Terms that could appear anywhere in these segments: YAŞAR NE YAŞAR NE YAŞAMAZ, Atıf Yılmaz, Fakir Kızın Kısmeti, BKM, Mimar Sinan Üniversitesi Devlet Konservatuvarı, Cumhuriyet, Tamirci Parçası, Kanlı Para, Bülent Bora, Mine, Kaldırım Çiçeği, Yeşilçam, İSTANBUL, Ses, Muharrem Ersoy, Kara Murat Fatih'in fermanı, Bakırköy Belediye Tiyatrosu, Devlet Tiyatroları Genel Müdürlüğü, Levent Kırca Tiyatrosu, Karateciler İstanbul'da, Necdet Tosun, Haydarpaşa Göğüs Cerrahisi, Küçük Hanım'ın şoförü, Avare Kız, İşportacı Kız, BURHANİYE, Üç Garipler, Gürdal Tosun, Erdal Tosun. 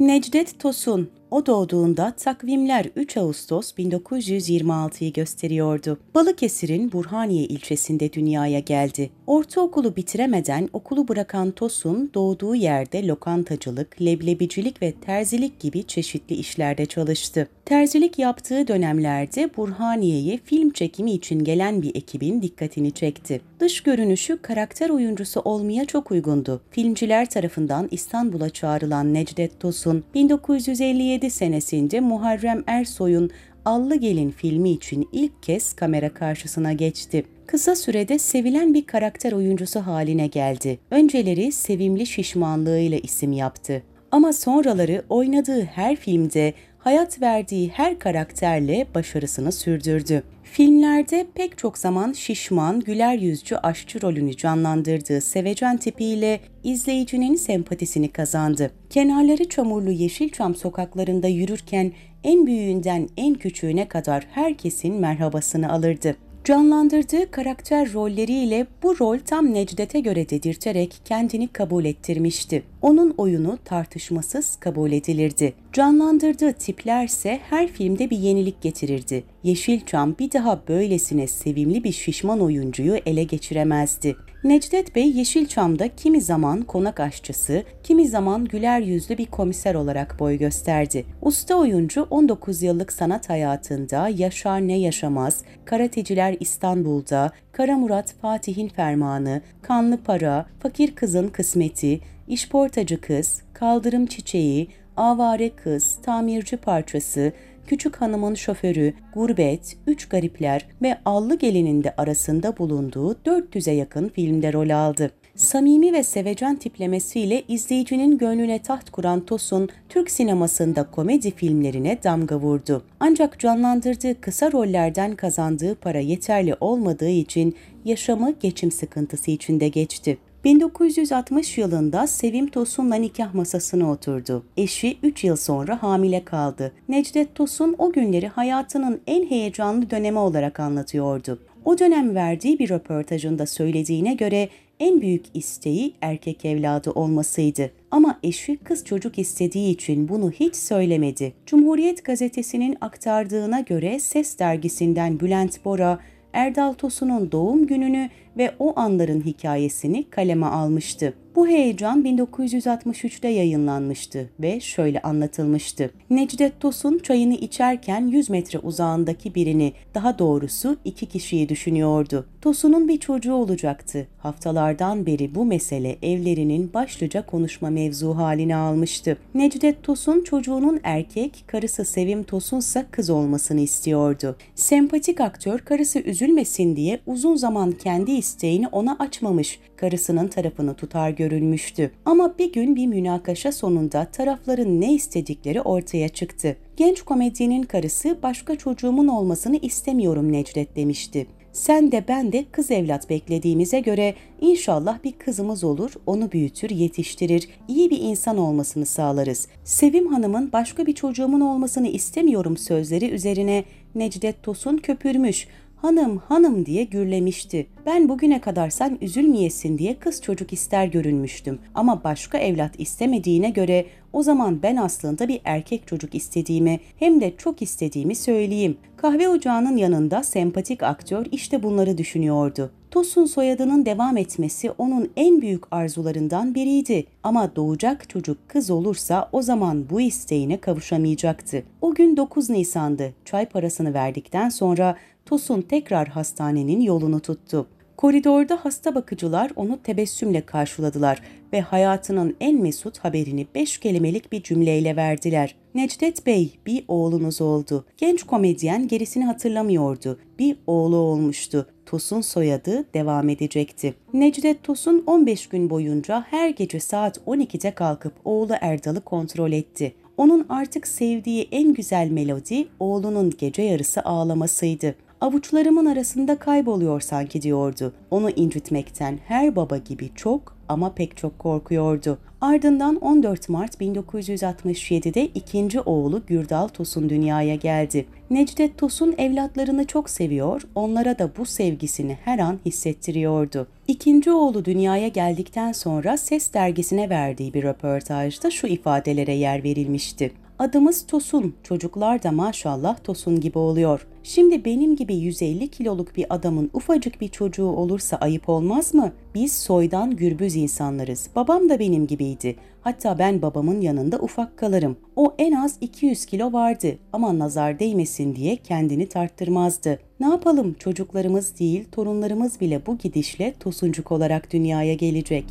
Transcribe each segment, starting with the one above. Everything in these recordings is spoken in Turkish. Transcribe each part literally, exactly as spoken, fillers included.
Necdet Tosun, o doğduğunda takvimler üç Ağustos bin dokuz yüz yirmi altıyı gösteriyordu. Balıkesir'in Burhaniye ilçesinde dünyaya geldi. Ortaokulu bitiremeden okulu bırakan Tosun, doğduğu yerde lokantacılık, leblebicilik ve terzilik gibi çeşitli işlerde çalıştı. Terzilik yaptığı dönemlerde Burhaniye'ye film çekimi için gelen bir ekibin dikkatini çekti. Dış görünüşü karakter oyuncusu olmaya çok uygundu. Filmciler tarafından İstanbul'a çağrılan Necdet Tosun, bin dokuz yüz elli yedi senesinde Muharrem Ersoy'un Allı Gelin filmi için ilk kez kamera karşısına geçti. Kısa sürede sevilen bir karakter oyuncusu haline geldi. Önceleri sevimli şişmanlığıyla isim yaptı. Ama sonraları oynadığı her filmde hayat verdiği her karakterle başarısını sürdürdü. Filmlerde pek çok zaman şişman, güler yüzlü aşçı rolünü canlandırdığı sevecen tipiyle izleyicinin sempatisini kazandı. Kenarları çamurlu Yeşilçam sokaklarında yürürken en büyüğünden en küçüğüne kadar herkesin merhabasını alırdı. Canlandırdığı karakter rolleriyle bu rol tam Necdet'e göre dedirterek kendini kabul ettirmişti. Onun oyunu tartışmasız kabul edilirdi. Canlandırdığı tiplerse her filmde bir yenilik getirirdi. Yeşilçam bir daha böylesine sevimli bir şişman oyuncuyu ele geçiremezdi. Necdet Bey Yeşilçam'da kimi zaman konak aşçısı, kimi zaman güler yüzlü bir komiser olarak boy gösterdi. Usta oyuncu on dokuz yıllık sanat hayatında Yaşar Ne Yaşamaz, Karateciler İstanbul'da, Kara Murat Fatih'in Fermanı, Kanlı Para, Fakir Kızın Kısmeti, İşportacı Kız, Kaldırım Çiçeği, Avare Kız, Tamirci Parçası, Küçük Hanım'ın Şoförü, Gurbet, Üç Garipler ve Allı Gelin'in de arasında bulunduğu dört yüze yakın filmde rol aldı. Samimi ve sevecen tiplemesiyle izleyicinin gönlüne taht kuran Tosun, Türk sinemasında komedi filmlerine damga vurdu. Ancak canlandırdığı kısa rollerden kazandığı para yeterli olmadığı için yaşamı geçim sıkıntısı içinde geçti. bin dokuz yüz altmış yılında Sevim Tosun'la nikah masasına oturdu. Eşi üç yıl sonra hamile kaldı. Necdet Tosun o günleri hayatının en heyecanlı dönemi olarak anlatıyordu. O dönem verdiği bir röportajında söylediğine göre en büyük isteği erkek evladı olmasıydı. Ama eşi kız çocuk istediği için bunu hiç söylemedi. Cumhuriyet gazetesinin aktardığına göre Ses dergisinden Bülent Bora, Erdal Tosun'un doğum gününü ve o anların hikayesini kaleme almıştı. Bu heyecan bin dokuz yüz altmış üçte yayınlanmıştı ve şöyle anlatılmıştı. Necdet Tosun çayını içerken yüz metre uzağındaki birini, daha doğrusu iki kişiyi düşünüyordu. Tosun'un bir çocuğu olacaktı. Haftalardan beri bu mesele evlerinin başlıca konuşma mevzu haline almıştı. Necdet Tosun çocuğunun erkek, karısı Sevim Tosun'sa kız olmasını istiyordu. Sempatik aktör karısı üzülmesin diye uzun zaman kendi isteğini ona açmamış, karısının tarafını tutar görülmüştü. Ama bir gün bir münakaşa sonunda tarafların ne istedikleri ortaya çıktı. Genç komedyenin karısı başka çocuğumun olmasını istemiyorum Necdet demişti. Sen de ben de kız evlat beklediğimize göre inşallah bir kızımız olur, onu büyütür, yetiştirir, iyi bir insan olmasını sağlarız. Sevim Hanım'ın başka bir çocuğumun olmasını istemiyorum sözleri üzerine Necdet Tosun köpürmüş, hanım hanım diye gürlemişti. Ben bugüne kadar sen üzülmeyesin diye kız çocuk ister görünmüştüm ama başka evlat istemediğine göre o zaman ben aslında bir erkek çocuk istediğimi, hem de çok istediğimi söyleyeyim. Kahve ocağının yanında sempatik aktör işte bunları düşünüyordu. Tosun soyadının devam etmesi onun en büyük arzularından biriydi. Ama doğacak çocuk kız olursa o zaman bu isteğine kavuşamayacaktı. O gün dokuz Nisan'dı. Çay parasını verdikten sonra Tosun tekrar hastanenin yolunu tuttu. Koridorda hasta bakıcılar onu tebessümle karşıladılar ve hayatının en mesut haberini beş kelimelik bir cümleyle verdiler. Necdet Bey, bir oğlunuz oldu. Genç komedyen gerisini hatırlamıyordu. Bir oğlu olmuştu. Tosun soyadı devam edecekti. Necdet Tosun on beş gün boyunca her gece saat on ikide kalkıp oğlu Erdal'ı kontrol etti. Onun artık sevdiği en güzel melodi oğlunun gece yarısı ağlamasıydı. avuçlarımın arasında kayboluyor sanki diyordu. Onu incitmekten her baba gibi çok ama pek çok korkuyordu. Ardından on dört Mart bin dokuz yüz altmış yedi'de ikinci oğlu Gürdal Tosun dünyaya geldi. Necdet Tosun evlatlarını çok seviyor, onlara da bu sevgisini her an hissettiriyordu. İkinci oğlu dünyaya geldikten sonra Ses dergisine verdiği bir röportajda şu ifadelere yer verilmişti. Adımız Tosun, çocuklar da maşallah Tosun gibi oluyor. Şimdi benim gibi yüz elli kiloluk bir adamın ufacık bir çocuğu olursa ayıp olmaz mı? Biz soydan gürbüz insanlarız. Babam da benim gibiydi. Hatta ben babamın yanında ufak kalırım. O en az iki yüz kilo vardı ama nazar değmesin diye kendini tarttırmazdı. Ne yapalım, çocuklarımız değil torunlarımız bile bu gidişle Tosuncuk olarak dünyaya gelecek.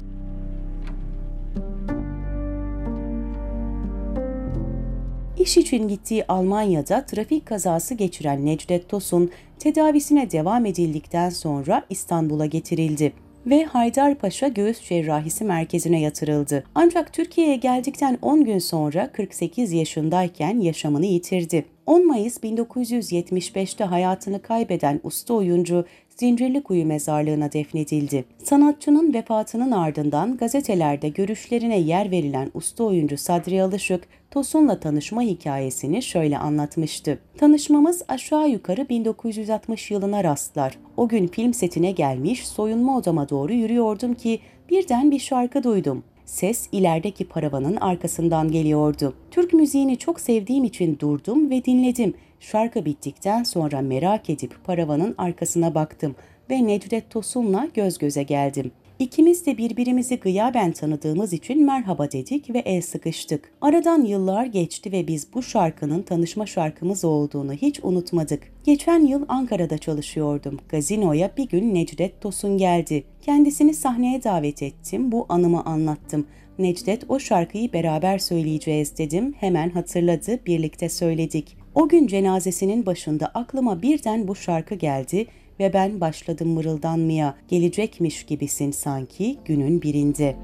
İş için gittiği Almanya'da trafik kazası geçiren Necdet Tosun, tedavisine devam edildikten sonra İstanbul'a getirildi ve Haydarpaşa Göğüs Cerrahisi merkezine yatırıldı. Ancak Türkiye'ye geldikten on gün sonra kırk sekiz yaşındayken yaşamını yitirdi. on Mayıs bin dokuz yüz yetmiş beş'te hayatını kaybeden usta oyuncu Zincirlikuyu Mezarlığı'na defnedildi. Sanatçının vefatının ardından gazetelerde görüşlerine yer verilen usta oyuncu Sadri Alışık, Tosun'la tanışma hikayesini şöyle anlatmıştı. Tanışmamız aşağı yukarı bin dokuz yüz altmış yılına rastlar. O gün film setine gelmiş, soyunma odama doğru yürüyordum ki birden bir şarkı duydum. Ses ilerideki paravanın arkasından geliyordu. Türk müziğini çok sevdiğim için durdum ve dinledim. Şarkı bittikten sonra merak edip paravanın arkasına baktım ve Necdet Tosun'la göz göze geldim. İkimiz de birbirimizi gıyaben tanıdığımız için merhaba dedik ve el sıkıştık. Aradan yıllar geçti ve biz bu şarkının tanışma şarkımız olduğunu hiç unutmadık. Geçen yıl Ankara'da çalışıyordum. Gazinoya bir gün Necdet Tosun geldi. Kendisini sahneye davet ettim, bu anımı anlattım. Necdet, o şarkıyı beraber söyleyeceğiz dedim, hemen hatırladı, birlikte söyledik. O gün cenazesinin başında aklıma birden bu şarkı geldi ve ben başladım mırıldanmaya, gelecekmiş gibisin sanki günün birinde.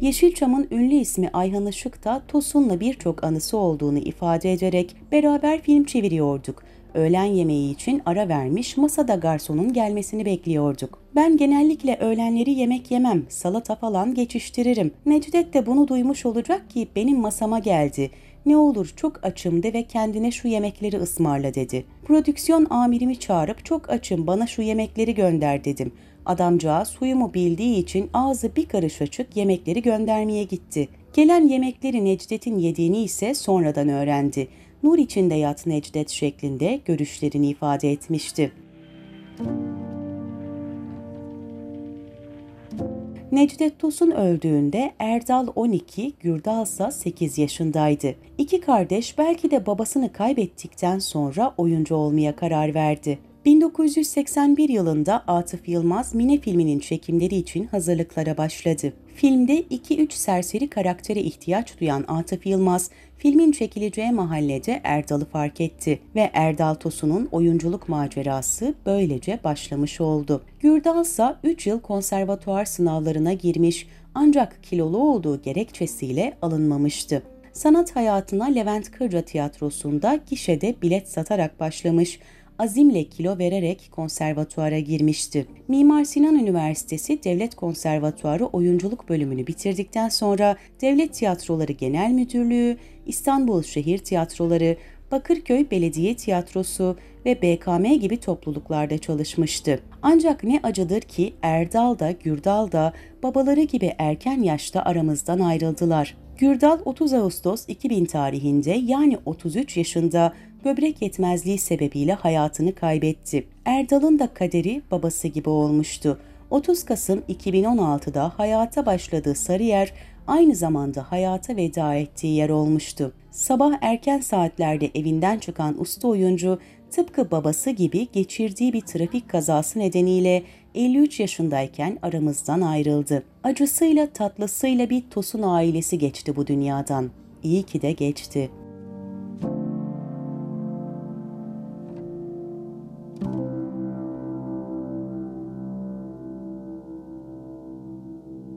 Yeşilçam'ın ünlü ismi Ayhan Işık da Tosun'la birçok anısı olduğunu ifade ederek beraber film çeviriyorduk. Öğlen yemeği için ara vermiş, masada garsonun gelmesini bekliyorduk. Ben genellikle öğlenleri yemek yemem, salata falan geçiştiririm. Necdet de bunu duymuş olacak ki benim masama geldi. Ne olur çok açım de ve kendine şu yemekleri ısmarla dedi. Prodüksiyon amirimi çağırıp çok açım bana şu yemekleri gönder dedim. Adamcağız suyumu bildiği için ağzı bir karış açık yemekleri göndermeye gitti. Gelen yemekleri Necdet'in yediğini ise sonradan öğrendi. Nur içinde yat Necdet şeklinde görüşlerini ifade etmişti. Necdet Tosun öldüğünde Erdal on iki, Gürdal ise sekiz yaşındaydı. İki kardeş belki de babasını kaybettikten sonra oyuncu olmaya karar verdi. bin dokuz yüz seksen bir yılında Atıf Yılmaz Mine filminin çekimleri için hazırlıklara başladı. Filmde iki üç serseri karaktere ihtiyaç duyan Atıf Yılmaz, filmin çekileceği mahallede Erdal'ı fark etti ve Erdal Tosun'un oyunculuk macerası böylece başlamış oldu. Gürdal ise üç yıl konservatuvar sınavlarına girmiş ancak kilolu olduğu gerekçesiyle alınmamıştı. Sanat hayatına Levent Kırca Tiyatrosu'nda gişede bilet satarak başlamış, azimle kilo vererek konservatuvara girmişti. Mimar Sinan Üniversitesi Devlet Konservatuvarı oyunculuk bölümünü bitirdikten sonra Devlet Tiyatroları Genel Müdürlüğü, İstanbul Şehir Tiyatroları, Bakırköy Belediye Tiyatrosu ve B K M gibi topluluklarda çalışmıştı. Ancak ne acıdır ki Erdal da Gürdal da babaları gibi erken yaşta aramızdan ayrıldılar. Gürdal otuz Ağustos iki bin tarihinde yani otuz üç yaşında böbrek yetmezliği sebebiyle hayatını kaybetti. Erdal'ın da kaderi babası gibi olmuştu. otuz Kasım iki bin on altı'da hayata başladığı Sarıyer, aynı zamanda hayata veda ettiği yer olmuştu. Sabah erken saatlerde evinden çıkan usta oyuncu, tıpkı babası gibi geçirdiği bir trafik kazası nedeniyle elli üç yaşındayken aramızdan ayrıldı. Acısıyla tatlısıyla bir Tosun ailesi geçti bu dünyadan. İyi ki de geçti.